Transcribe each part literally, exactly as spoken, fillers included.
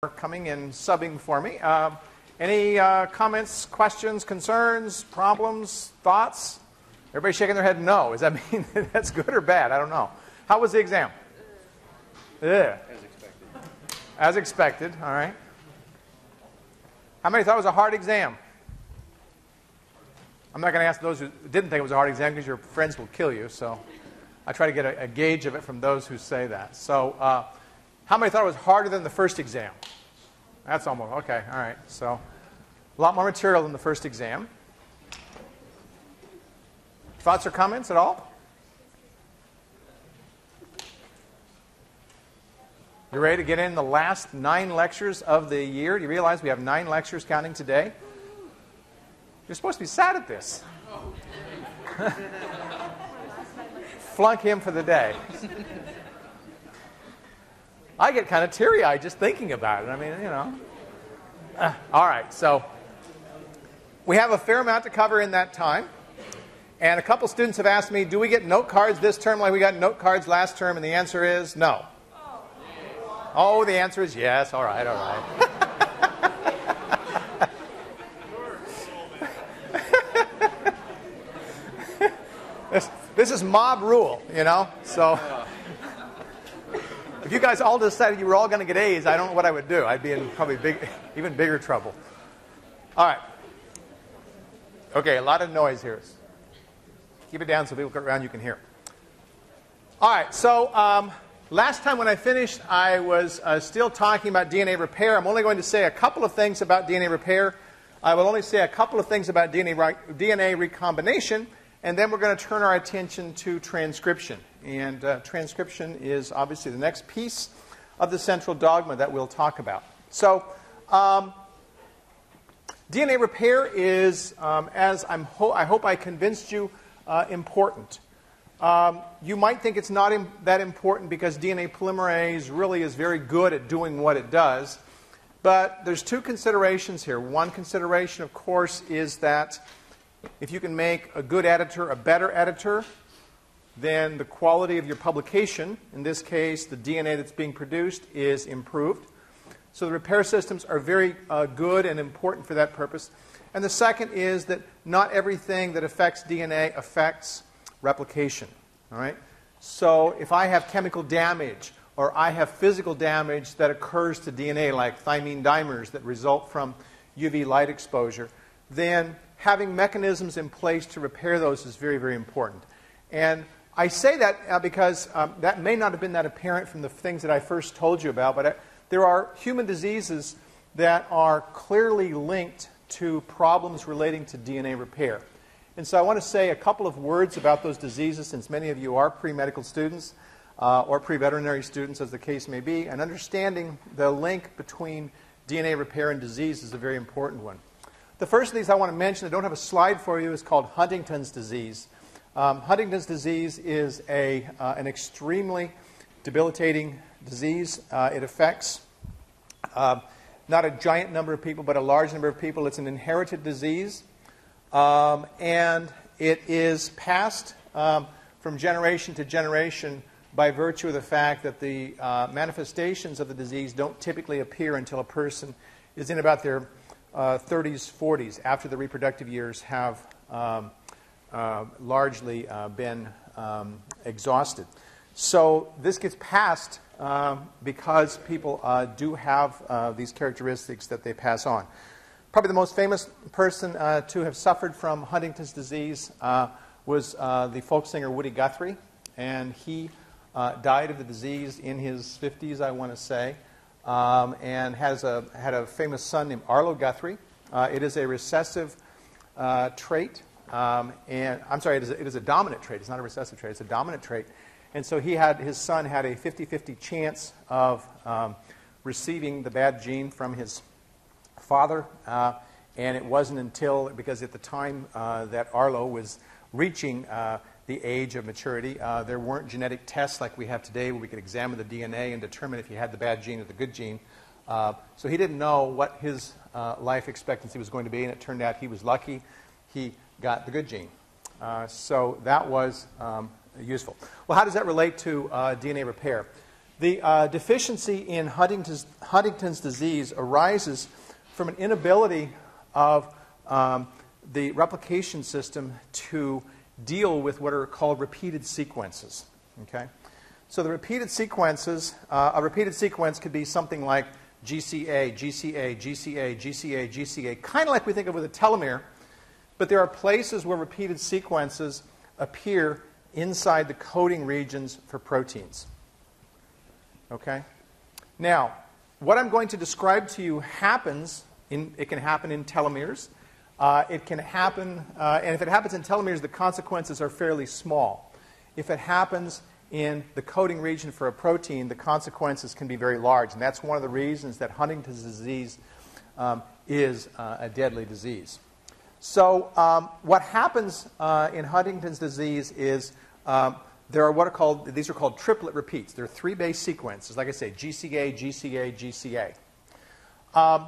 for coming and subbing for me. Uh, any uh, comments, questions, concerns, problems, thoughts? Everybody shaking their head no. Does that mean that that's good or bad? I don't know. How was the exam? Yeah. As expected. As expected. All right. How many thought it was a hard exam? I'm not going to ask those who didn't think it was a hard exam because your friends will kill you. So I try to get a, a gauge of it from those who say that. So uh, how many thought it was harder than the first exam? That's almost, okay, all right. So a lot more material than the first exam. Thoughts or comments at all? You ready to get in the last nine lectures of the year? Do you realize we have nine lectures counting today? You're supposed to be sad at this. Flunk him for the day. I get kind of teary-eyed just thinking about it. I mean, you know. Uh, all right, so we have a fair amount to cover in that time. And a couple students have asked me, do we get note cards this term like we got note cards last term? And the answer is no. Oh, the answer is yes. All right, all right. This, this is mob rule, you know? So if you guys all decided you were all going to get A's, I don't know what I would do. I'd be in probably big, even bigger trouble. All right. Okay, a lot of noise here. Keep it down so people around you can hear. All right, so um, last time when I finished, I was uh, still talking about D N A repair. I'm only going to say a couple of things about D N A repair. I will only say a couple of things about D N A, re D N A recombination. And then we're going to turn our attention to transcription. And uh, transcription is obviously the next piece of the central dogma that we'll talk about. So um, D N A repair is, um, as I'm ho I hope I convinced you, uh, important. Um, you might think it's not im that important because D N A polymerase really is very good at doing what it does. But there's two considerations here. One consideration, of course, is that if you can make a good editor a better editor, then the quality of your publication, in this case, the D N A that's being produced, is improved. So the repair systems are very uh, good and important for that purpose. And the second is that not everything that affects D N A affects replication. All right? So if I have chemical damage or I have physical damage that occurs to D N A, like thymine dimers that result from U V light exposure, then having mechanisms in place to repair those is very, very important. And I say that uh, because um, that may not have been that apparent from the things that I first told you about, but I, there are human diseases that are clearly linked to problems relating to D N A repair. And so I want to say a couple of words about those diseases, since many of you are pre-medical students uh, or pre-veterinary students, as the case may be. And understanding the link between D N A repair and disease is a very important one. The first of these I want to mention, I don't have a slide for you, is called Huntington's disease. Um, Huntington's disease is a, uh, an extremely debilitating disease. Uh, it affects uh, not a giant number of people, but a large number of people. It's an inherited disease, um, and it is passed um, from generation to generation by virtue of the fact that the uh, manifestations of the disease don't typically appear until a person is in about their Uh, thirties, forties, after the reproductive years have um, uh, largely uh, been um, exhausted. So this gets passed uh, because people uh, do have uh, these characteristics that they pass on. Probably the most famous person uh, to have suffered from Huntington's disease uh, was uh, the folk singer Woody Guthrie, and he uh, died of the disease in his fifties, I want to say. Um, and has a, had a famous son named Arlo Guthrie. Uh, it is a recessive uh, trait. Um, and I'm sorry, it is, a, it is a dominant trait. It's not a recessive trait. It's a dominant trait. And so he had, his son had a fifty fifty chance of um, receiving the bad gene from his father. Uh, and it wasn't until, because at the time uh, that Arlo was reaching uh, the age of maturity, uh, there weren't genetic tests like we have today where we could examine the D N A and determine if he had the bad gene or the good gene. Uh, so he didn't know what his uh, life expectancy was going to be, and it turned out he was lucky. He got the good gene. Uh, so that was um, useful. Well, how does that relate to uh, D N A repair? The uh, deficiency in Huntington's, Huntington's disease arises from an inability of um, the replication system to deal with what are called repeated sequences. Okay? So the repeated sequences, uh, a repeated sequence could be something like G C A, G C A, G C A, G C A, G C A, kind of like we think of with a telomere, but there are places where repeated sequences appear inside the coding regions for proteins. Okay? Now, what I'm going to describe to you happens, in, it can happen in telomeres. Uh, it can happen, uh, and if it happens in telomeres, the consequences are fairly small. If it happens in the coding region for a protein, the consequences can be very large, and that's one of the reasons that Huntington's disease um, is uh, a deadly disease. So um, what happens uh, in Huntington's disease is um, there are what are called, these are called triplet repeats. There are three base sequences, like I say, G C A, G C A, G C A. Um,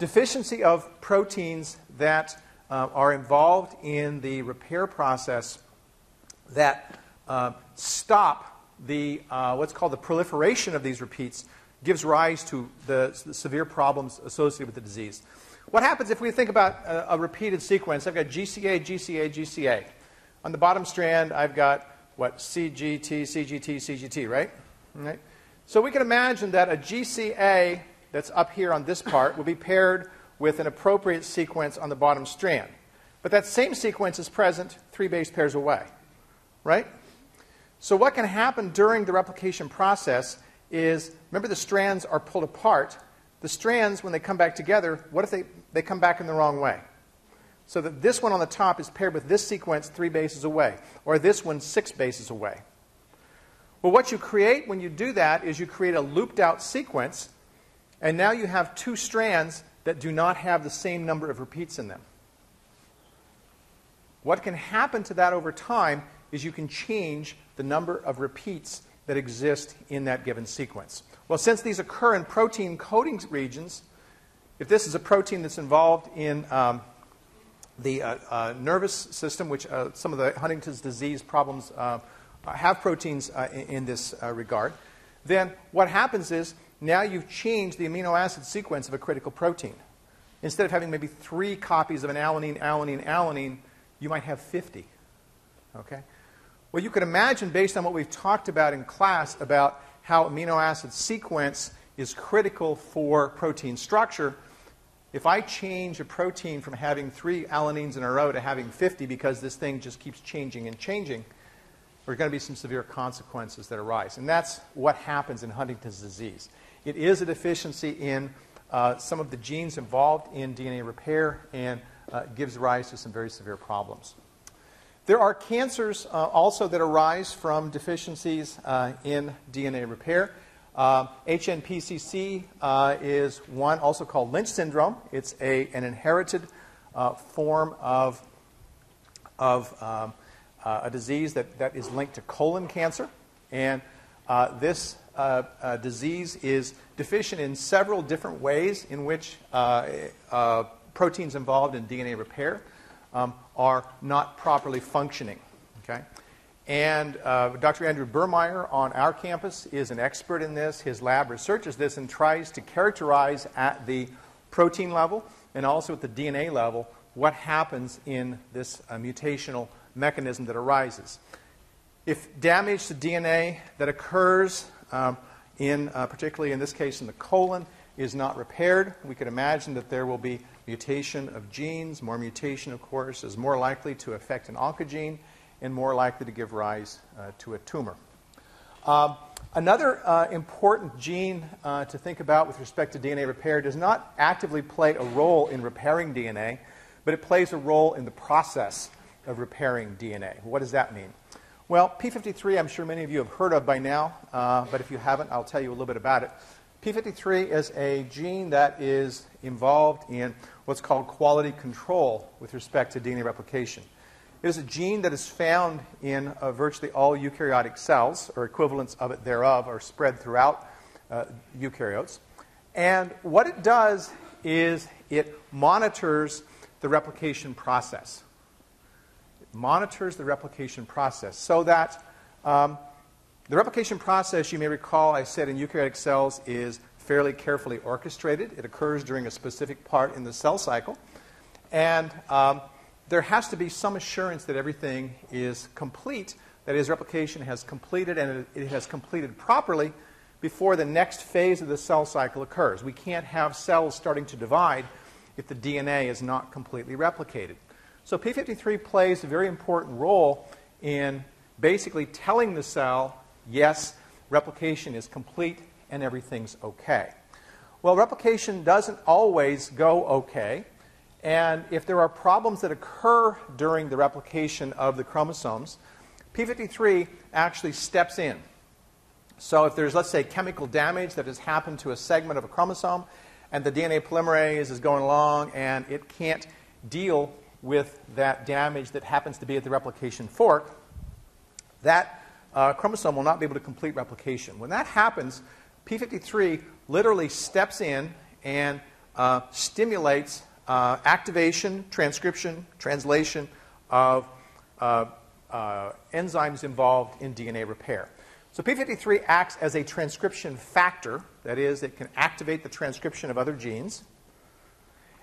deficiency of proteins that uh, are involved in the repair process that uh, stop the, uh, what's called the proliferation of these repeats gives rise to the, the severe problems associated with the disease. What happens if we think about a, a repeated sequence? I've got G C A, G C A, G C A. On the bottom strand, I've got what, C G T, C G T, C G T, right? right? So we can imagine that a G C A that's up here on this part will be paired with an appropriate sequence on the bottom strand. But that same sequence is present three base pairs away, right? So what can happen during the replication process is, remember the strands are pulled apart. The strands, when they come back together, what if they, they come back in the wrong way? So that this one on the top is paired with this sequence three bases away, or this one six bases away. Well, what you create when you do that is you create a looped-out sequence, and now you have two strands that do not have the same number of repeats in them. What can happen to that over time is you can change the number of repeats that exist in that given sequence. Well, since these occur in protein coding regions, if this is a protein that's involved in um, the uh, uh, nervous system, which uh, some of the Huntington's disease problems uh, have proteins uh, in, in this uh, regard, then what happens is now you've changed the amino acid sequence of a critical protein. Instead of having maybe three copies of an alanine, alanine, alanine, you might have fifty. Okay? Well, you could imagine, based on what we've talked about in class, about how amino acid sequence is critical for protein structure, if I change a protein from having three alanines in a row to having fifty because this thing just keeps changing and changing, there are going to be some severe consequences that arise. And that's what happens in Huntington's disease. It is a deficiency in uh, some of the genes involved in D N A repair and uh, gives rise to some very severe problems. There are cancers uh, also that arise from deficiencies uh, in D N A repair. Uh, H N P C C uh, is one, also called Lynch Syndrome. It's a, an inherited uh, form of, of um, uh, a disease that, that is linked to colon cancer. And uh, this uh, uh, disease is deficient in several different ways in which uh, uh, proteins involved in D N A repair um, are not properly functioning. Okay? And uh, Doctor Andrew Burmeyer on our campus is an expert in this. His lab researches this and tries to characterize at the protein level and also at the D N A level what happens in this uh, mutational mechanism that arises. If damage to D N A that occurs, um, in, uh, particularly in this case in the colon, is not repaired, we could imagine that there will be mutation of genes. More mutation, of course, is more likely to affect an oncogene and more likely to give rise uh, to a tumor. Um, another uh, important gene uh, to think about with respect to D N A repair does not actively play a role in repairing D N A, but it plays a role in the process of repairing D N A. What does that mean? Well, P fifty-three, I'm sure many of you have heard of by now, uh, but if you haven't, I'll tell you a little bit about it. P fifty-three is a gene that is involved in what's called quality control with respect to D N A replication. It is a gene that is found in uh, virtually all eukaryotic cells, or equivalents of it thereof are spread throughout uh, eukaryotes. And what it does is it monitors the replication process. It monitors the replication process so that um, The replication process, you may recall, I said in eukaryotic cells is fairly carefully orchestrated. It occurs during a specific part in the cell cycle. And um, there has to be some assurance that everything is complete, that is, replication has completed and it, it has completed properly before the next phase of the cell cycle occurs. We can't have cells starting to divide if the D N A is not completely replicated. So p fifty-three plays a very important role in basically telling the cell, yes, replication is complete and everything's okay. Well, replication doesn't always go okay. And if there are problems that occur during the replication of the chromosomes, p fifty-three actually steps in. So if there's, let's say, chemical damage that has happened to a segment of a chromosome, and the D N A polymerase is going along and it can't deal with that damage that happens to be at the replication fork, that uh, chromosome will not be able to complete replication. When that happens, p fifty-three literally steps in and uh, stimulates uh, activation, transcription, translation of uh, uh, enzymes involved in D N A repair. So p fifty-three acts as a transcription factor. That is, it can activate the transcription of other genes.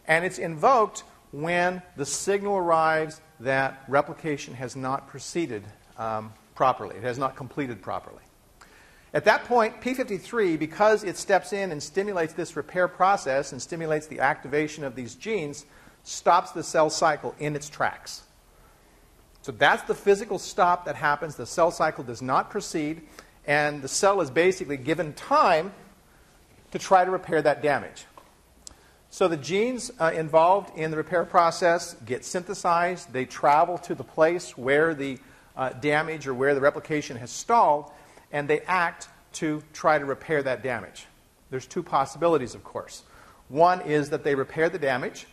And it's invoked when the signal arrives that replication has not proceeded Um, properly. It has not completed properly. At that point, p fifty-three, because it steps in and stimulates this repair process and stimulates the activation of these genes, stops the cell cycle in its tracks. So that's the physical stop that happens. The cell cycle does not proceed, and the cell is basically given time to try to repair that damage. So the genes uh, involved in the repair process get synthesized. They travel to the place where the Uh, damage or where the replication has stalled, and they act to try to repair that damage. There's two possibilities, of course. One is that they repair the damage,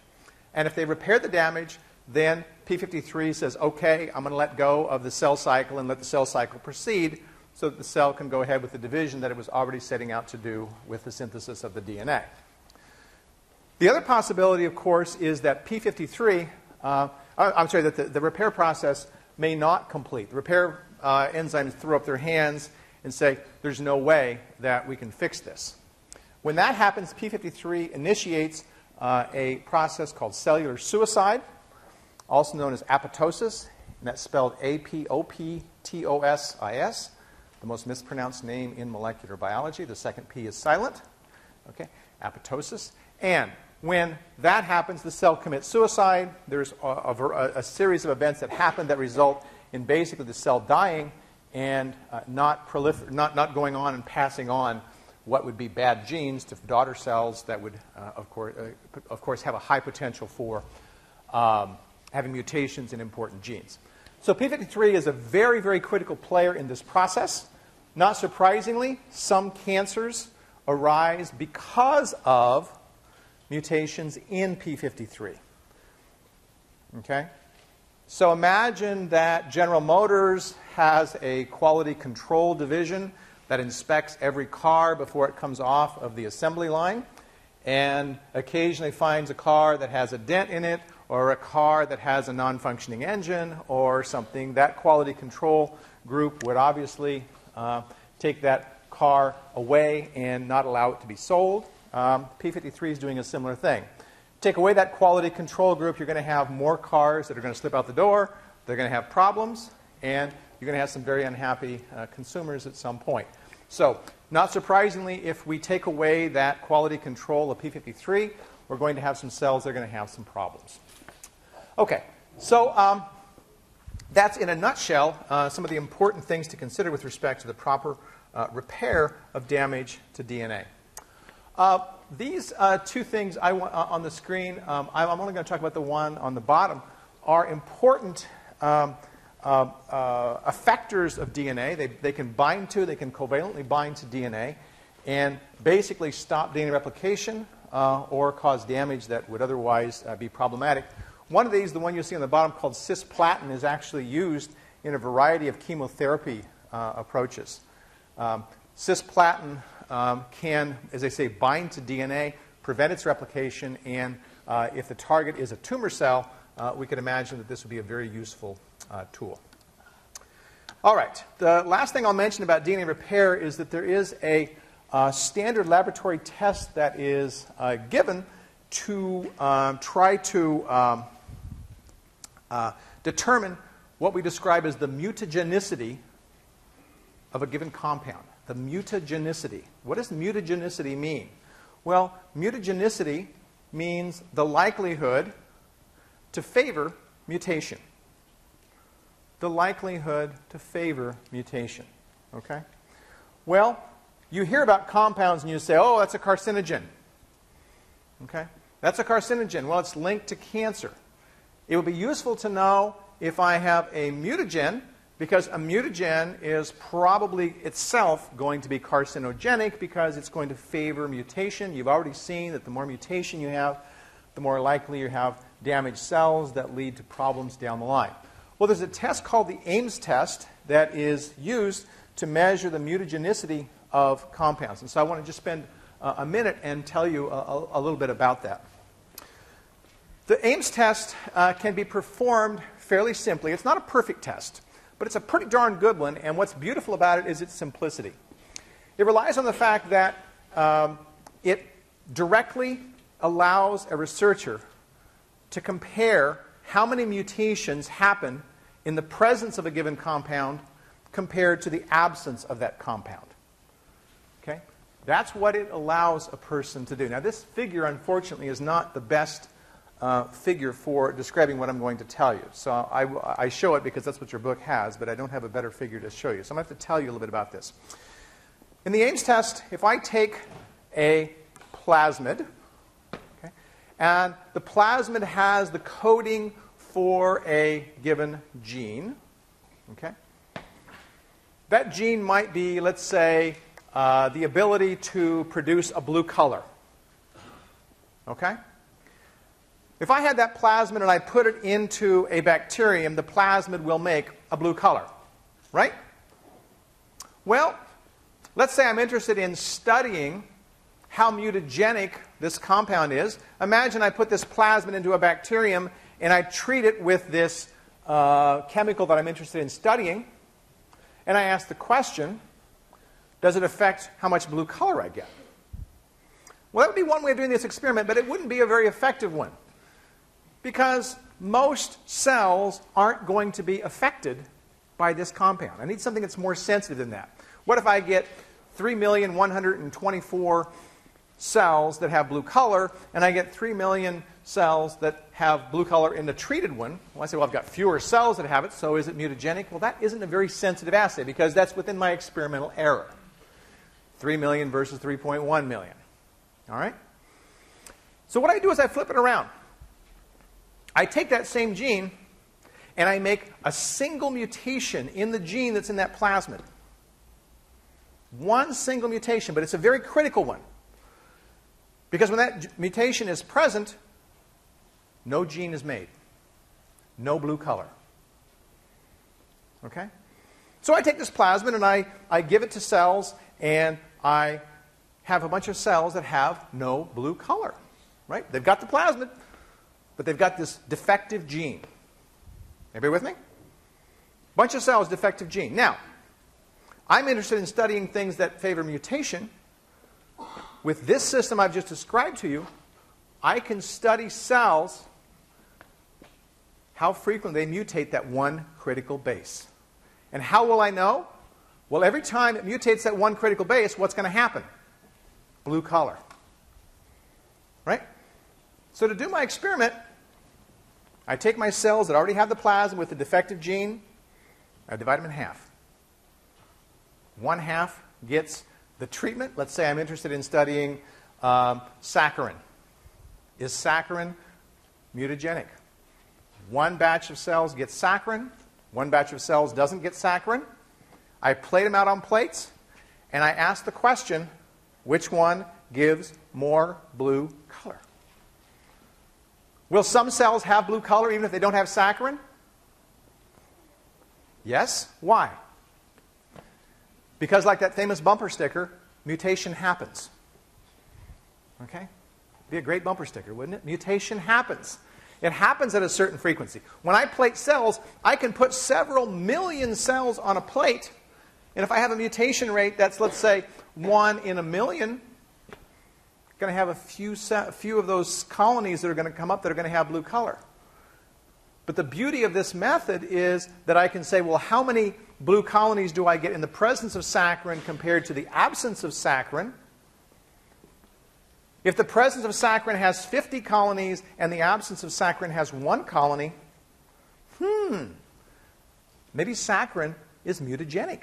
and if they repair the damage, then p fifty-three says, okay, I'm going to let go of the cell cycle and let the cell cycle proceed so that the cell can go ahead with the division that it was already setting out to do with the synthesis of the D N A. The other possibility, of course, is that p fifty-three, uh, I'm sorry, that the, the repair process may not complete. The repair uh, enzymes throw up their hands and say, there's no way that we can fix this. When that happens, p fifty-three initiates uh, a process called cellular suicide, also known as apoptosis, and that's spelled A P O P T O S I S, the most mispronounced name in molecular biology. The second P is silent. Okay, apoptosis. And when that happens, the cell commits suicide. There's a, a, a series of events that happen that result in basically the cell dying and uh, not, prolifer not, not going on and passing on what would be bad genes to daughter cells that would, uh, of, course, uh, of course, have a high potential for um, having mutations in important genes. So p fifty-three is a very, very critical player in this process. Not surprisingly, some cancers arise because of mutations in p fifty-three. Okay? So imagine that General Motors has a quality control division that inspects every car before it comes off of the assembly line and occasionally finds a car that has a dent in it or a car that has a non-functioning engine or something. That quality control group would obviously uh, take that car away and not allow it to be sold. Um, p fifty-three is doing a similar thing. Take away that quality control group, you're going to have more cars that are going to slip out the door, they're going to have problems, and you're going to have some very unhappy uh, consumers at some point. So not surprisingly, if we take away that quality control of p fifty-three, we're going to have some cells that are going to have some problems. Okay, so um, that's in a nutshell uh, some of the important things to consider with respect to the proper uh, repair of damage to D N A. Uh, these uh, two things I want, uh, on the screen, um, I'm only going to talk about the one on the bottom, are important um, uh, uh, effectors of D N A. They, they can bind to, they can covalently bind to D N A and basically stop D N A replication uh, or cause damage that would otherwise uh, be problematic. One of these, the one you see on the bottom called cisplatin, is actually used in a variety of chemotherapy uh, approaches. Um, cisplatin Um, can, as they say, bind to D N A, prevent its replication, and uh, if the target is a tumor cell, uh, we could imagine that this would be a very useful uh, tool. All right, the last thing I'll mention about D N A repair is that there is a uh, standard laboratory test that is uh, given to um, try to um, uh, determine what we describe as the mutagenicity of a given compound. The mutagenicity. What does mutagenicity mean? Well, mutagenicity means the likelihood to favor mutation. The likelihood to favor mutation. Okay? Well, you hear about compounds and you say, oh, that's a carcinogen. Okay? That's a carcinogen. Well, it's linked to cancer. It would be useful to know if I have a mutagen, because a mutagen is probably itself going to be carcinogenic because it's going to favor mutation. You've already seen that the more mutation you have, the more likely you have damaged cells that lead to problems down the line. Well, there's a test called the Ames test that is used to measure the mutagenicity of compounds. And so I want to just spend uh, a minute and tell you a, a, a little bit about that. The Ames test uh, can be performed fairly simply. It's not a perfect test, but it's a pretty darn good one. And what's beautiful about it is its simplicity. It relies on the fact that um, it directly allows a researcher to compare how many mutations happen in the presence of a given compound compared to the absence of that compound. Okay? That's what it allows a person to do. Now, this figure, unfortunately, is not the best uh, figure for describing what I'm going to tell you. So I, I show it because that's what your book has, but I don't have a better figure to show you. So I'm going to have to tell you a little bit about this. In the Ames test, if I take a plasmid, and the plasmid has the coding for a given gene. Okay? That gene might be, let's say, uh, the ability to produce a blue color. Okay? If I had that plasmid and I put it into a bacterium, the plasmid will make a blue color. Right? Well, let's say I'm interested in studying how mutagenic this compound is. Imagine I put this plasmid into a bacterium and I treat it with this uh, chemical that I'm interested in studying. And I ask the question, does it affect how much blue color I get? Well, that would be one way of doing this experiment, but it wouldn't be a very effective one, because most cells aren't going to be affected by this compound. I need something that's more sensitive than that. What if I get three million one hundred twenty-four cells that have blue color, and I get three million cells that have blue color in the treated one? Well, I say, well, I've got fewer cells that have it, so is it mutagenic? Well, that isn't a very sensitive assay, because that's within my experimental error. three million versus three point one million. All right? So what I do is I flip it around. I take that same gene, and I make a single mutation in the gene that's in that plasmid. One single mutation, but it's a very critical one, because when that mutation is present, no gene is made. No blue color. Okay? So I take this plasmid and I, I give it to cells, and I have a bunch of cells that have no blue color. Right? They've got the plasmid, but they've got this defective gene. Everybody with me? Bunch of cells, defective gene. Now, I'm interested in studying things that favor mutation. With this system I've just described to you, I can study cells, how frequently they mutate that one critical base. And how will I know? Well, every time it mutates that one critical base, what's going to happen? Blue color. Right? So to do my experiment, I take my cells that already have the plasmid with the defective gene, I divide them in half. One half gets the treatment. Let's say I'm interested in studying um, saccharin. Is saccharin mutagenic? One batch of cells gets saccharin. One batch of cells doesn't get saccharin. I plate them out on plates, and I ask the question, which one gives more blue color? Will some cells have blue color even if they don't have saccharin? Yes. Why? Because like that famous bumper sticker, mutation happens. Okay? It'd be a great bumper sticker, wouldn't it? Mutation happens. It happens at a certain frequency. When I plate cells, I can put several million cells on a plate. And if I have a mutation rate that's, let's say, one in a million, I'm going to have a few, a few of those colonies that are going to come up that are going to have blue color. But the beauty of this method is that I can say, well, how many blue colonies do I get in the presence of saccharin compared to the absence of saccharin? If the presence of saccharin has fifty colonies and the absence of saccharin has one colony, hmm, maybe saccharin is mutagenic.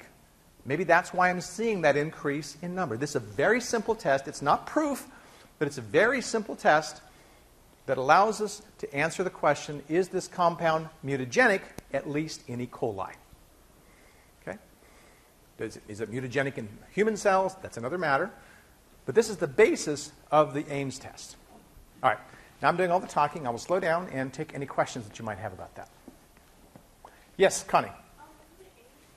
Maybe that's why I'm seeing that increase in number. This is a very simple test. It's not proof, but it's a very simple test that allows us to answer the question, is this compound mutagenic, at least in E. coli? Okay? Is, is it mutagenic in human cells? That's another matter. But this is the basis of the Ames test. All right. Now I'm doing all the talking. I will slow down and take any questions that you might have about that. Yes, Connie. Um, the Ames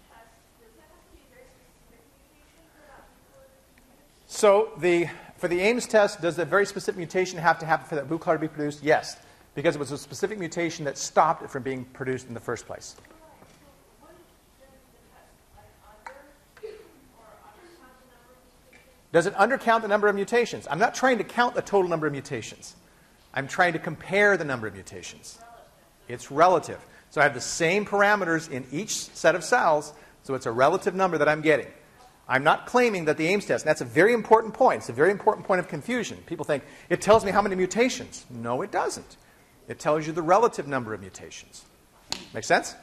test, does that have to be very specific mutation for that blue color? So the, for the Ames test, does the very specific mutation have to happen for that blue color to be produced? Yes, because it was a specific mutation that stopped it from being produced in the first place. Does it undercount the number of mutations? I'm not trying to count the total number of mutations. I'm trying to compare the number of mutations. It's relative. So I have the same parameters in each set of cells, so it's a relative number that I'm getting. I'm not claiming that the Ames test, and that's a very important point. It's a very important point of confusion. People think, it tells me how many mutations. No, it doesn't. It tells you the relative number of mutations. Make sense?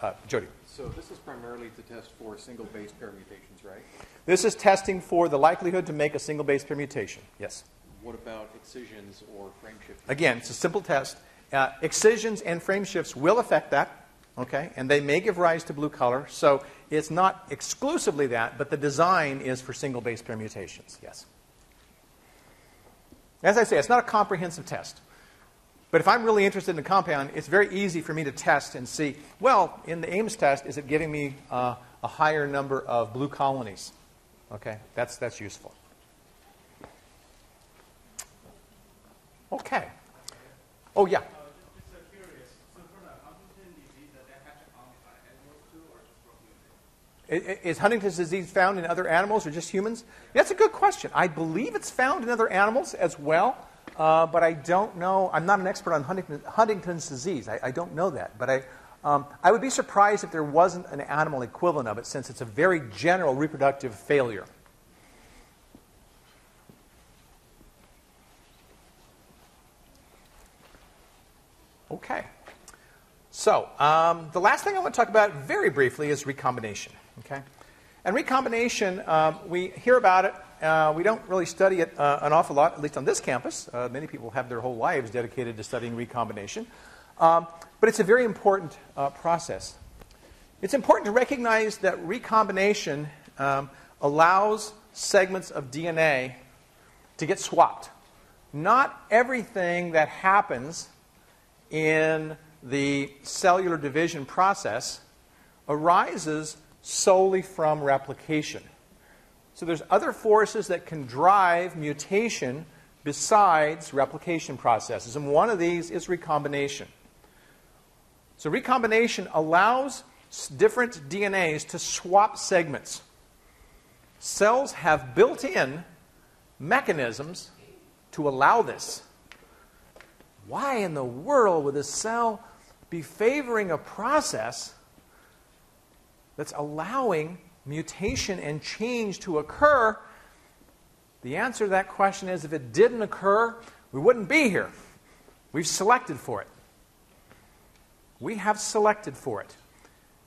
Uh, Jody. So this is primarily to test for single base pair mutations, right? This is testing for the likelihood to make a single base pair mutation, yes. What about excisions or frame shifts? Again, it's a simple test. Uh, excisions and frame shifts will affect that, okay? And they may give rise to blue color. So it's not exclusively that, but the design is for single base pair mutations, yes. As I say, it's not a comprehensive test. But if I'm really interested in a compound, it's very easy for me to test and see, well, in the Ames test, is it giving me uh, a higher number of blue colonies? Okay, that's, that's useful. Okay. Oh, yeah. Uh, just, just curious. So for the Huntington's disease, does that happen only by animals too, or just from humans? Is Huntington's disease found in other animals or just humans? That's a good question. I believe it's found in other animals as well. Uh, but I don't know. I'm not an expert on Huntington, Huntington's disease. I, I don't know that. But I, um, I would be surprised if there wasn't an animal equivalent of it, since it's a very general reproductive failure. Okay. So um, the last thing I want to talk about very briefly is recombination. Okay. And recombination, uh, we hear about it. Uh, we don't really study it uh, an awful lot, at least on this campus. Uh, many people have their whole lives dedicated to studying recombination. Um, but it's a very important uh, process. It's important to recognize that recombination um, allows segments of D N A to get swapped. Not everything that happens in the cellular division process arises solely from replication. So there's other forces that can drive mutation besides replication processes. And one of these is recombination. So recombination allows different D N As to swap segments. Cells have built-in mechanisms to allow this. Why in the world would a cell be favoring a process that's allowing mutation and change to occur? The answer to that question is, if it didn't occur, we wouldn't be here. We've selected for it. We have selected for it.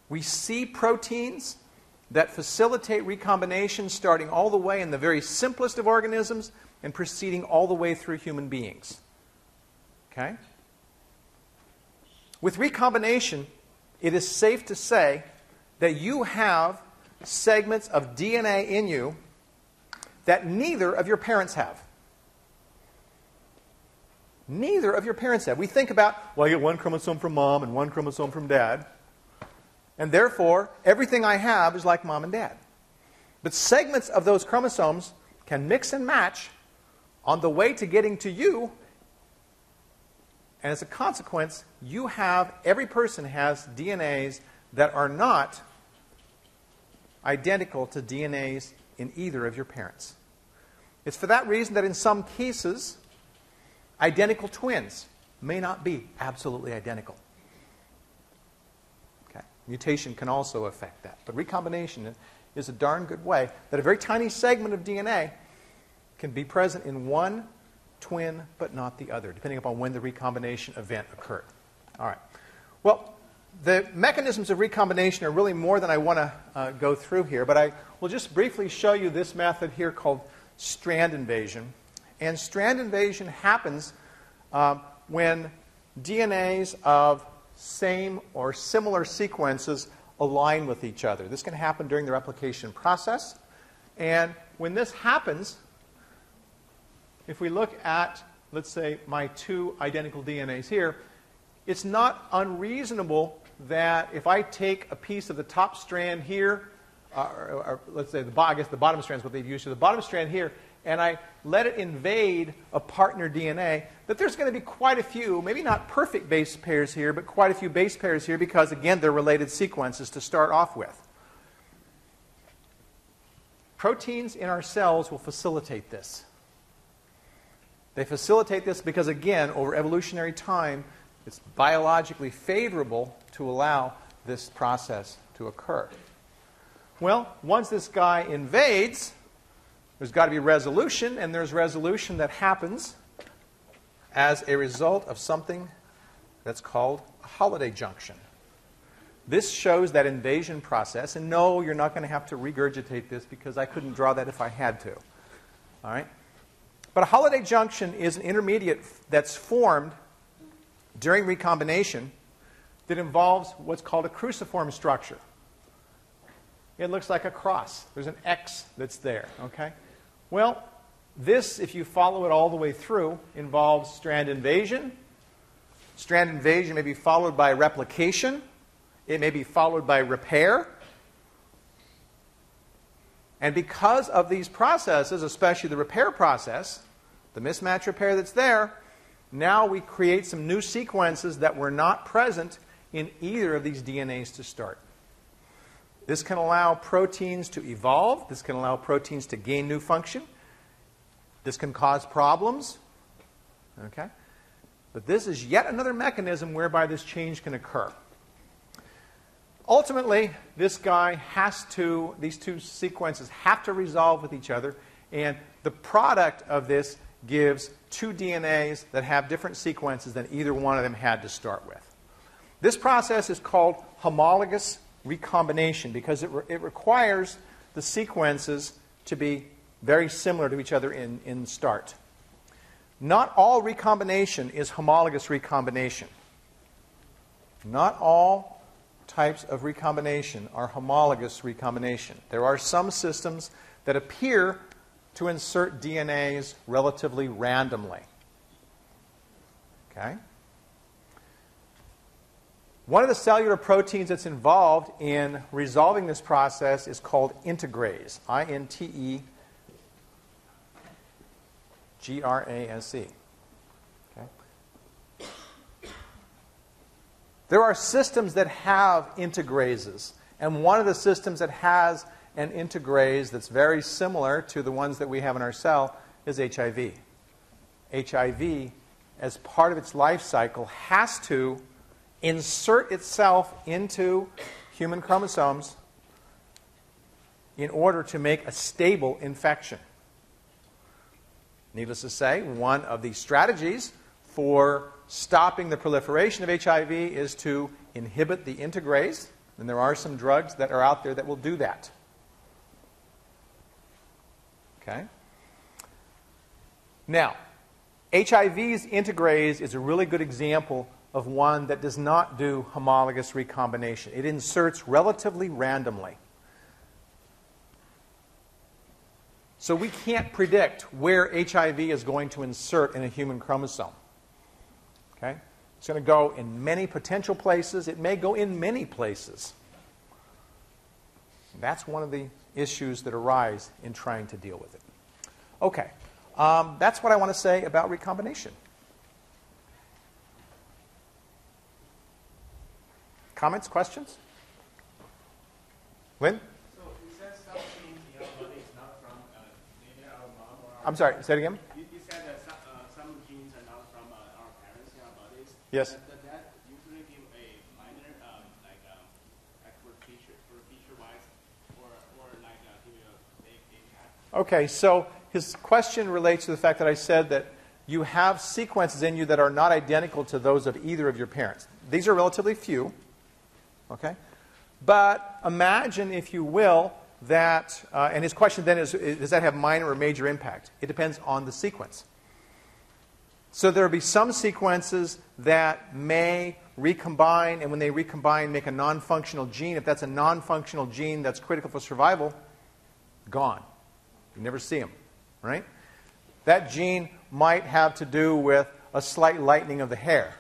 We see proteins that facilitate recombination starting all the way in the very simplest of organisms and proceeding all the way through human beings. Okay? With recombination, it is safe to say that you have segments of D N A in you that neither of your parents have. Neither of your parents have. We think about, well, I get one chromosome from mom and one chromosome from dad, and therefore everything I have is like mom and dad. But segments of those chromosomes can mix and match on the way to getting to you, and as a consequence, you have, every person has D N As that are not identical to D N As in either of your parents. It's for that reason that in some cases, identical twins may not be absolutely identical. Okay. Mutation can also affect that. But recombination is a darn good way that a very tiny segment of D N A can be present in one twin but not the other, depending upon when the recombination event occurred. All right. Well, the mechanisms of recombination are really more than I want to uh, go through here, but I will just briefly show you this method here called strand invasion. And strand invasion happens uh, when D N As of same or similar sequences align with each other. This can happen during the replication process. And when this happens, if we look at, let's say, my two identical D N As here, it's not unreasonable that if I take a piece of the top strand here, uh, or, or let's say, the, I guess the bottom strand is what they've used, so the bottom strand here, and I let it invade a partner D N A, that there's going to be quite a few, maybe not perfect base pairs here, but quite a few base pairs here because, again, they're related sequences to start off with. Proteins in our cells will facilitate this. They facilitate this because, again, over evolutionary time, it's biologically favorable to allow this process to occur. Well, once this guy invades, there's got to be resolution, and there's resolution that happens as a result of something that's called a Holliday junction. This shows that invasion process, and no, you're not going to have to regurgitate this because I couldn't draw that if I had to. All right? But a Holliday junction is an intermediate that's formed during recombination that involves what's called a cruciform structure. It looks like a cross. There's an X that's there. Okay? Well, this, if you follow it all the way through, involves strand invasion. Strand invasion may be followed by replication. It may be followed by repair. And because of these processes, especially the repair process, the mismatch repair that's there, now we create some new sequences that were not present in either of these D N As to start. This can allow proteins to evolve. This can allow proteins to gain new function. This can cause problems. Okay? But this is yet another mechanism whereby this change can occur. Ultimately, this guy has to, these two sequences have to resolve with each other, and the product of this gives two D N As that have different sequences than either one of them had to start with. This process is called homologous recombination because it, re it requires the sequences to be very similar to each other in, in start. Not all recombination is homologous recombination. Not all types of recombination are homologous recombination. There are some systems that appear to insert D N As relatively randomly. Okay? One of the cellular proteins that's involved in resolving this process is called integrase, I N T E G R A S E. There are systems that have integrases, and one of the systems that has an integrase that's very similar to the ones that we have in our cell is H I V. H I V, as part of its life cycle, has to insert itself into human chromosomes in order to make a stable infection. Needless to say, one of the strategies for stopping the proliferation of H I V is to inhibit the integrase, and there are some drugs that are out there that will do that. Okay? Now, H I V's integrase is a really good example of one that does not do homologous recombination. It inserts relatively randomly. So we can't predict where H I V is going to insert in a human chromosome. Okay? It's going to go in many potential places. It may go in many places. That's one of the issues that arise in trying to deal with it. Okay. Um, that's what I want to say about recombination. Comments, questions? Lynn? So you said something in your body is not from uh, either our mom or our I'm sorry, say it again? You, you said that some, uh, some genes are not from uh, our parents in our bodies. Yes. That, that, that usually give a minor, um, like, um, like for feature, for feature-wise, or, or like uh, give you a big impact. Okay, so his question relates to the fact that I said that you have sequences in you that are not identical to those of either of your parents. These are relatively few. Okay? But imagine, if you will, that, uh, and his question then is, is, does that have minor or major impact? It depends on the sequence. So there will be some sequences that may recombine, and when they recombine, make a non-functional gene. If that's a non-functional gene that's critical for survival, gone. You never see them, right? That gene might have to do with a slight lightening of the hair.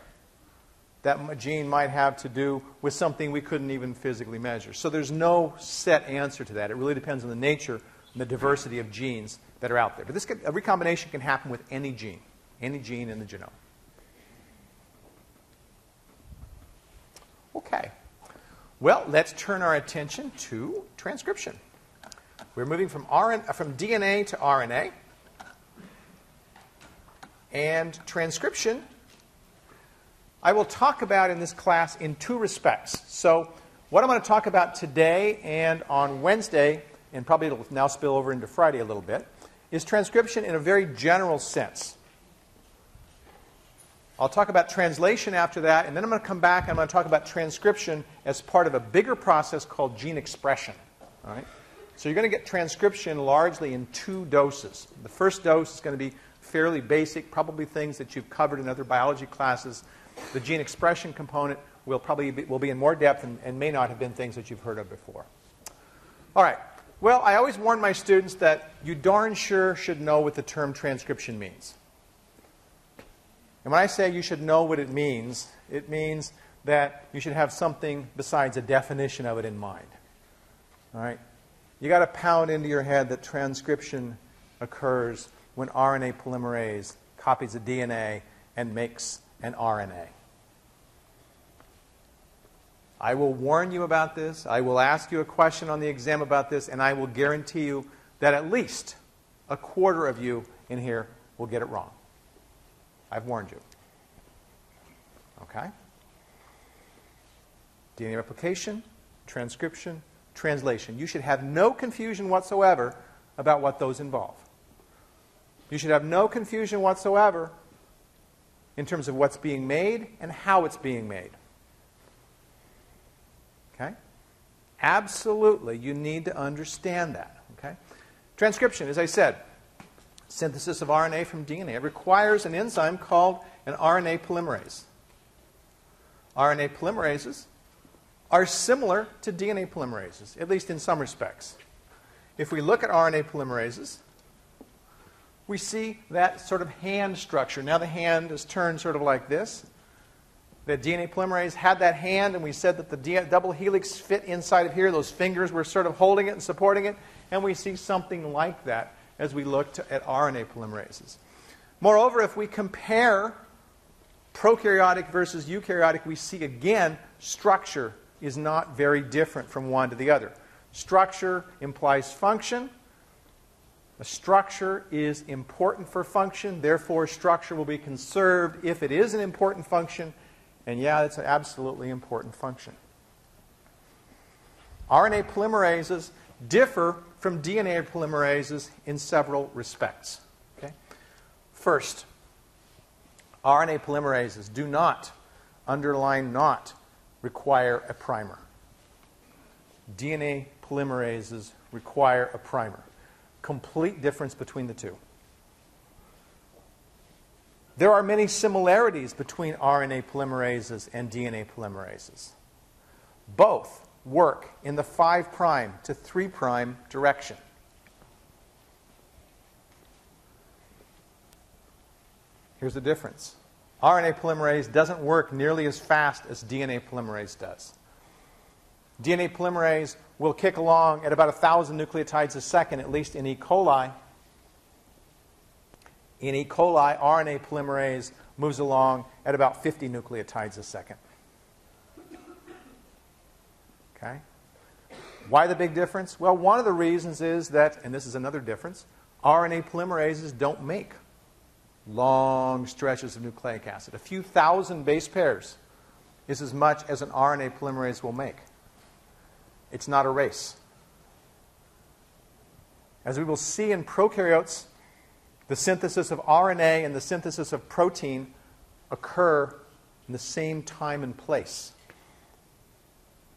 That gene might have to do with something we couldn't even physically measure. So there's no set answer to that. It really depends on the nature and the diversity of genes that are out there. But this could, a recombination can happen with any gene, any gene in the genome. Okay. Well, let's turn our attention to transcription. We're moving from, R N, from D N A to R N A. And transcription I will talk about in this class in two respects. So what I'm going to talk about today and on Wednesday, and probably it'll now spill over into Friday a little bit, is transcription in a very general sense. I'll talk about translation after that, and then I'm going to come back and I'm going to talk about transcription as part of a bigger process called gene expression. All right? So you're going to get transcription largely in two doses. The first dose is going to be fairly basic, probably things that you've covered in other biology classes. The gene expression component will probably be, will be in more depth and, and may not have been things that you've heard of before. All right. Well, I always warn my students that you darn sure should know what the term transcription means. And when I say you should know what it means, it means that you should have something besides a definition of it in mind. All right. You've got to pound into your head that transcription occurs when R N A polymerase copies the D N A and makes and R N A. I will warn you about this. I will ask you a question on the exam about this, and I will guarantee you that at least a quarter of you in here will get it wrong. I've warned you. Okay? D N A replication, transcription, translation. You should have no confusion whatsoever about what those involve. You should have no confusion whatsoever in terms of what's being made and how it's being made. Okay? Absolutely, you need to understand that. Okay? Transcription, as I said, synthesis of R N A from D N A. It requires an enzyme called an R N A polymerase. R N A polymerases are similar to D N A polymerases, at least in some respects. If we look at R N A polymerases, we see that sort of hand structure. Now the hand is turned sort of like this. The D N A polymerase had that hand, and we said that the D N A double helix fit inside of here. Those fingers were sort of holding it and supporting it. And we see something like that as we looked at R N A polymerases. Moreover, if we compare prokaryotic versus eukaryotic, we see again structure is not very different from one to the other. Structure implies function. A structure is important for function, therefore structure will be conserved if it is an important function. And yeah, it's an absolutely important function. R N A polymerases differ from D N A polymerases in several respects. Okay? First, R N A polymerases do not, underline not, require a primer. D N A polymerases require a primer. Complete difference between the two. There are many similarities between R N A polymerases and D N A polymerases. Both work in the five prime to three prime direction. Here's the difference. R N A polymerase doesn't work nearly as fast as D N A polymerase does. D N A polymerase will kick along at about one thousand nucleotides a second, at least in E. coli. in E. coli, R N A polymerase moves along at about fifty nucleotides a second. Okay? Why the big difference? Well, one of the reasons is that, and this is another difference, R N A polymerases don't make long stretches of nucleic acid. A few thousand base pairs is as much as an R N A polymerase will make. It's not a race. As we will see in prokaryotes, the synthesis of R N A and the synthesis of protein occur in the same time and place.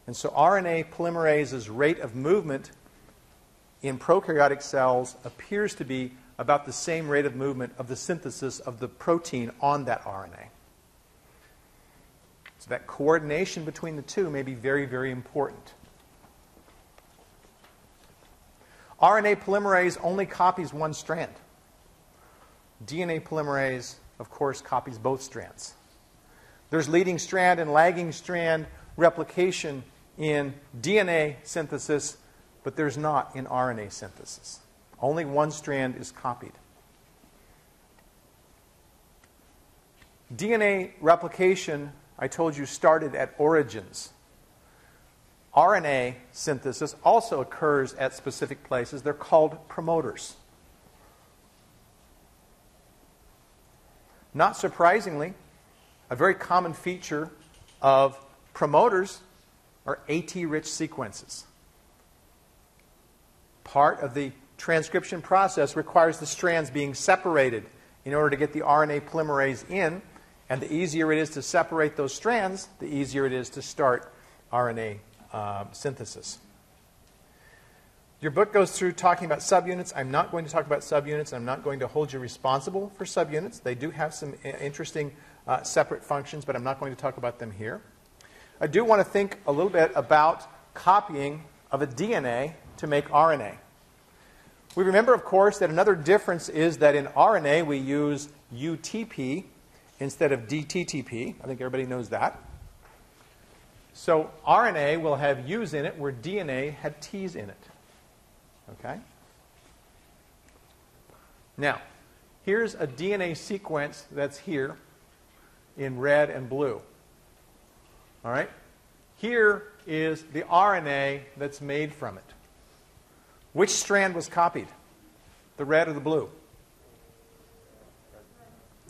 And so R N A polymerase's rate of movement in prokaryotic cells appears to be about the same rate of movement of the synthesis of the protein on that R N A. So that coordination between the two may be very, very important. R N A polymerase only copies one strand. D N A polymerase, of course, copies both strands. There's leading strand and lagging strand replication in D N A synthesis, but there's not in R N A synthesis. Only one strand is copied. D N A replication, I told you, started at origins. R N A synthesis also occurs at specific places. They're called promoters. Not surprisingly, a very common feature of promoters are AT-rich sequences. Part of the transcription process requires the strands being separated in order to get the R N A polymerase in, and the easier it is to separate those strands, the easier it is to start R N A uh, synthesis. Your book goes through talking about subunits. I'm not going to talk about subunits. I'm not going to hold you responsible for subunits. They do have some interesting uh, separate functions, but I'm not going to talk about them here. I do want to think a little bit about copying of a D N A to make R N A. We remember, of course, that another difference is that in R N A we use U T P instead of D T T P. I think everybody knows that. So R N A will have U's in it where D N A had T's in it. Okay? Now, here's a D N A sequence that's here in red and blue. All right? Here is the R N A that's made from it. Which strand was copied? The red or the blue?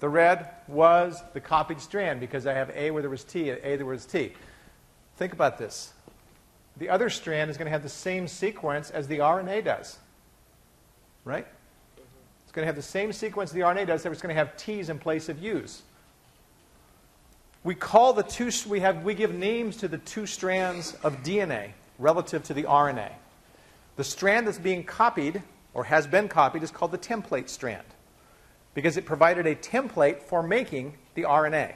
The red was the copied strand because I have A where there was T and A there was T. Think about this. The other strand is going to have the same sequence as the R N A does. Right? It's going to have the same sequence the R N A does, so it's going to have T's in place of U's. We call the two, we have, we give names to the two strands of D N A relative to the R N A. The strand that's being copied, or has been copied, is called the template strand because it provided a template for making the R N A.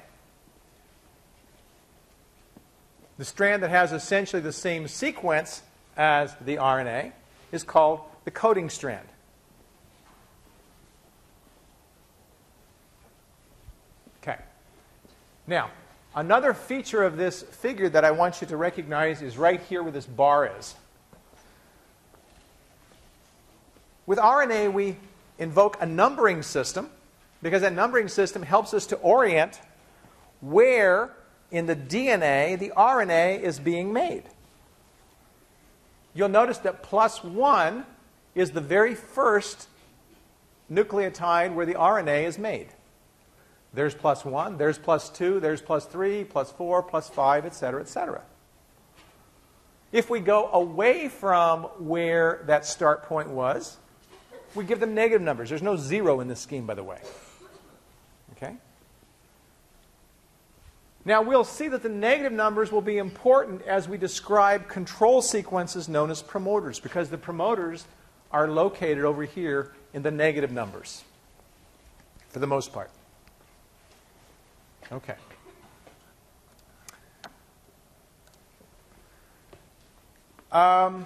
The strand that has essentially the same sequence as the R N A is called the coding strand. Okay. Now, another feature of this figure that I want you to recognize is right here where this bar is. With R N A, we invoke a numbering system because that numbering system helps us to orient where in the D N A, the R N A is being made. You'll notice that plus one is the very first nucleotide where the R N A is made. There's plus one, there's plus two, there's plus three, plus four, plus five, et cetera, et cetera. If we go away from where that start point was, we give them negative numbers. There's no zero in this scheme, by the way. Okay? Now, we'll see that the negative numbers will be important as we describe control sequences known as promoters, because the promoters are located over here in the negative numbers, for the most part. Okay. Um,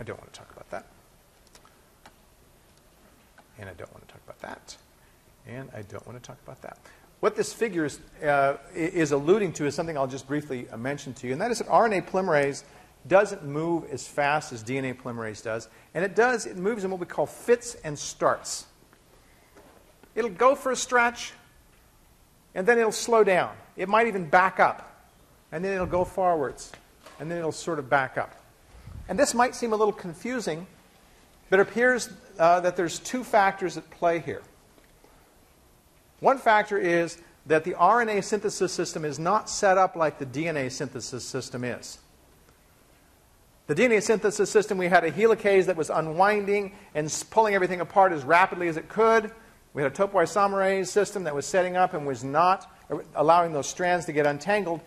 I don't want to talk about that. And I don't want to talk about that. And I don't want to talk about that. What this figure is, uh, is alluding to is something I'll just briefly mention to you, and that is that R N A polymerase doesn't move as fast as D N A polymerase does, and it does, it moves in what we call fits and starts. It'll go for a stretch, and then it'll slow down. It might even back up, and then it'll go forwards, and then it'll sort of back up. And this might seem a little confusing, but it appears uh, that there's two factors at play here. One factor is that the R N A synthesis system is not set up like the D N A synthesis system is. The D N A synthesis system, we had a helicase that was unwinding and pulling everything apart as rapidly as it could. We had a topoisomerase system that was setting up and was not allowing those strands to get untangled.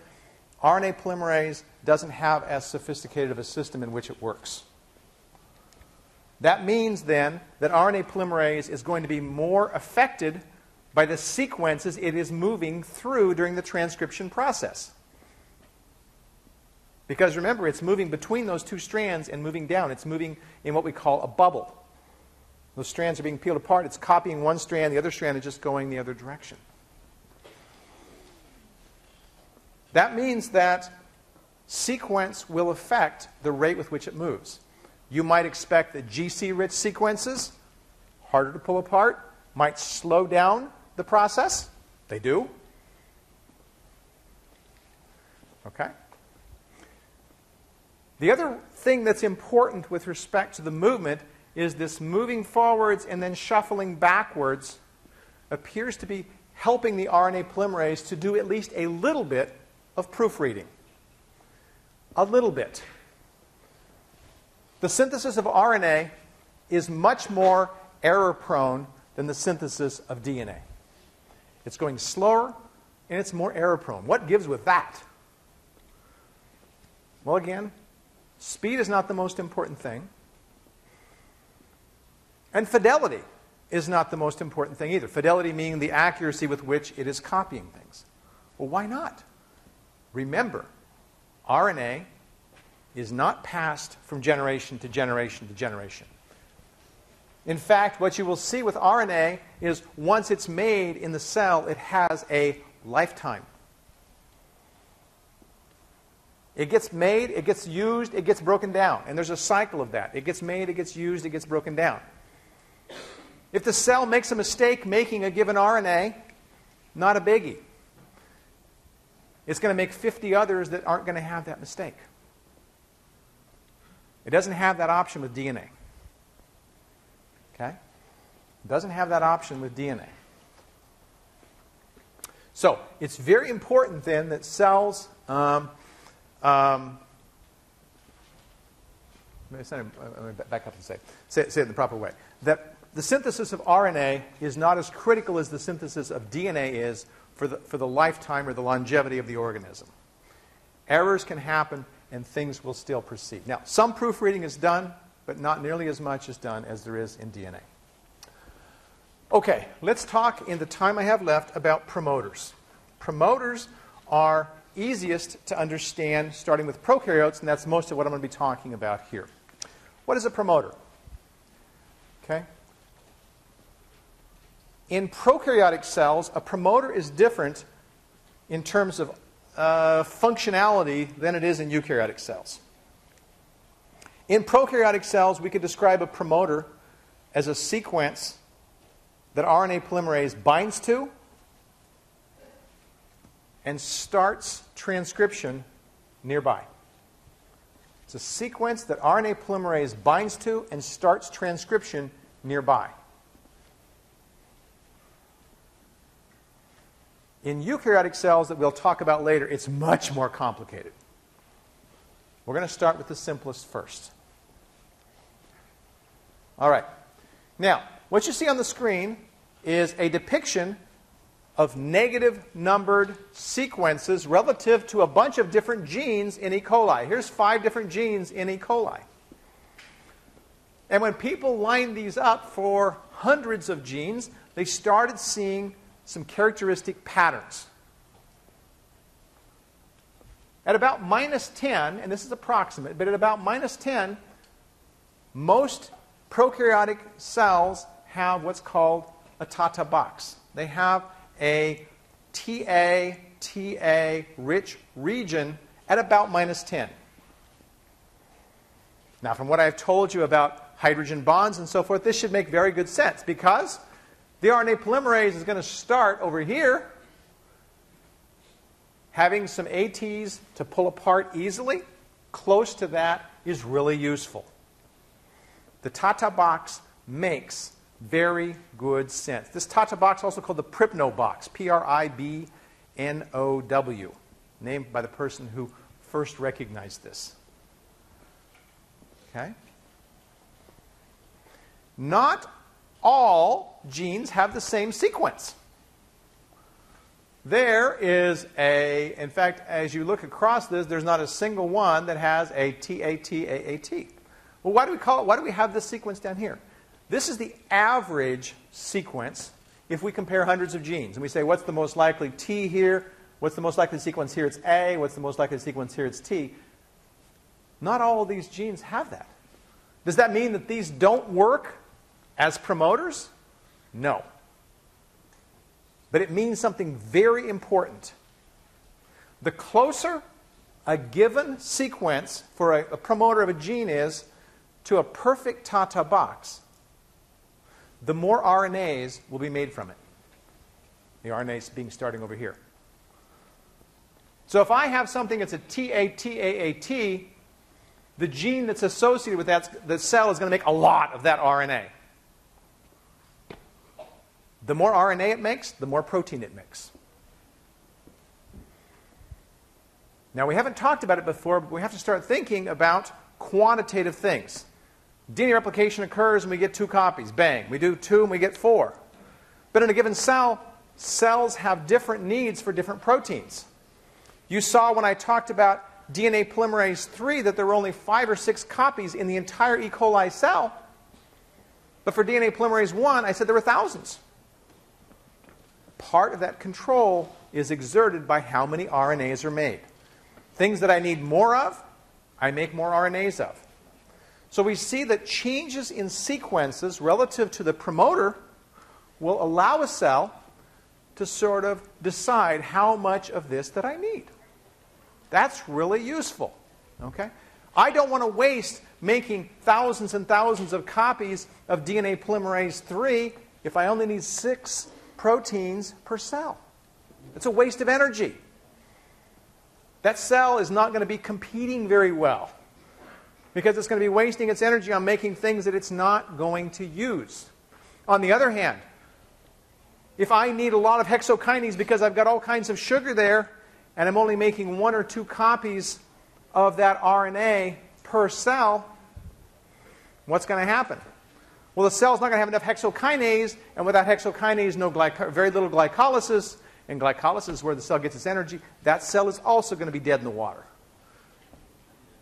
R N A polymerase doesn't have as sophisticated of a system in which it works. That means, then, that R N A polymerase is going to be more affected by the sequences it is moving through during the transcription process. Because remember, it's moving between those two strands and moving down. It's moving in what we call a bubble. Those strands are being peeled apart. It's copying one strand. The other strand is just going the other direction. That means that sequence will affect the rate with which it moves. You might expect that G C-rich sequences, harder to pull apart, might slow down the process. They do. Okay. The other thing that's important with respect to the movement is this moving forwards and then shuffling backwards appears to be helping the R N A polymerase to do at least a little bit of proofreading. A little bit. The synthesis of R N A is much more error-prone than the synthesis of D N A. It's going slower, and it's more error-prone. What gives with that? Well, again, speed is not the most important thing. And fidelity is not the most important thing either. Fidelity meaning the accuracy with which it is copying things. Well, why not? Remember, R N A is not passed from generation to generation to generation. In fact, what you will see with R N A is once it's made in the cell, it has a lifetime. It gets made, it gets used, it gets broken down. And there's a cycle of that. It gets made, it gets used, it gets broken down. If the cell makes a mistake making a given R N A, not a biggie. It's going to make fifty others that aren't going to have that mistake. It doesn't have that option with D N A. Okay? It doesn't have that option with D N A. So it's very important, then, that cells... Um, um, let me back up and say, say, say it in the proper way. That the synthesis of R N A is not as critical as the synthesis of D N A is for the, for the lifetime or the longevity of the organism. Errors can happen, and things will still proceed. Now, some proofreading is done, but not nearly as much is done as there is in D N A. Okay, let's talk in the time I have left about promoters. Promoters are easiest to understand starting with prokaryotes, and that's most of what I'm going to be talking about here. What is a promoter? Okay. In prokaryotic cells, a promoter is different in terms of uh, functionality than it is in eukaryotic cells. In prokaryotic cells, we could describe a promoter as a sequence that R N A polymerase binds to and starts transcription nearby. It's a sequence that R N A polymerase binds to and starts transcription nearby. In eukaryotic cells that we'll talk about later, it's much more complicated. We're going to start with the simplest first. All right. Now, what you see on the screen is a depiction of negative numbered sequences relative to a bunch of different genes in E. coli. Here's five different genes in E. coli. And when people lined these up for hundreds of genes, they started seeing some characteristic patterns. At about minus ten, and this is approximate, but at about minus ten, most prokaryotic cells have what's called a Tata box. They have a T A T A-rich region at about minus ten. Now, from what I've told you about hydrogen bonds and so forth, this should make very good sense because the R N A polymerase is going to start over here, having some A Ts to pull apart easily, close to that is really useful. The Tata box makes very good sense. This Tata box, also called the Pribnow box, P R I B N O W, named by the person who first recognized this. Okay? Not all genes have the same sequence. There is a, in fact, as you look across this, there's not a single one that has a T A T A A T. Well, why do we call it, why do we have this sequence down here? This is the average sequence if we compare hundreds of genes. And we say, what's the most likely T here? What's the most likely sequence here? It's A. What's the most likely sequence here? It's T. Not all of these genes have that. Does that mean that these don't work as promoters? No. But it means something very important. The closer a given sequence for a, a promoter of a gene is to a perfect Tata box, the more R N As will be made from it. The R N As being starting over here. So if I have something that's a T A T A A T, the gene that's associated with that, the cell is going to make a lot of that R N A. The more R N A it makes, the more protein it makes. Now, we haven't talked about it before, but we have to start thinking about quantitative things. D N A replication occurs and we get two copies. Bang. We do two and we get four. But in a given cell, cells have different needs for different proteins. You saw when I talked about D N A polymerase three that there were only five or six copies in the entire E. coli cell. But for D N A polymerase one, I said there were thousands. Part of that control is exerted by how many R N As are made. Things that I need more of, I make more R N As of. So we see that changes in sequences relative to the promoter will allow a cell to sort of decide how much of this that I need. That's really useful. Okay? I don't want to waste making thousands and thousands of copies of D N A polymerase three if I only need six proteins per cell. It's a waste of energy. That cell is not going to be competing very well because it's going to be wasting its energy on making things that it's not going to use. On the other hand, if I need a lot of hexokinase because I've got all kinds of sugar there and I'm only making one or two copies of that R N A per cell, what's going to happen? Well, the cell's not going to have enough hexokinase, and without hexokinase, no glyco very little glycolysis, and glycolysis is where the cell gets its energy. That cell is also going to be dead in the water.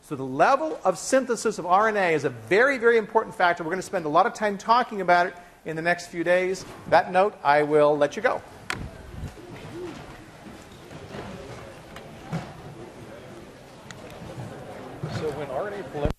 So the level of synthesis of R N A is a very, very important factor. We're going to spend a lot of time talking about it in the next few days. That note, I will let you go. So when R N A